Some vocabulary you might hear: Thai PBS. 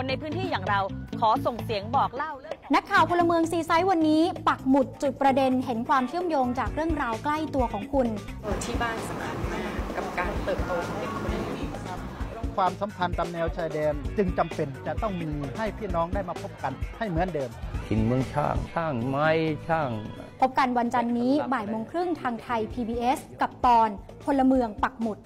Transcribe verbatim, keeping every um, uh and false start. คนในพื้นที่อย่างเราขอส่งเสียงบอกเล่าเรื่องนักข่าวพลเมืองซีไซส์วันนี้ปักหมุดจุดประเด็นเห็นความเชื่อมโยงจากเรื่องราวใกล้ตัวของคุณที่บ้านสำคัญมากกับการเติบโตของเด็กคนนี้ความสัมพันธ์ตามแนวชายแดนจึงจำเป็นจะต้องมีให้พี่น้องได้มาพบกันให้เหมือนเดิมกินเมืองช่างช่างไม้ช่างพบกันวันจันทร์นี้บ่ายโมงครึ่งทางไทย พี บี เอส กับตอนพลเมืองปักหมุด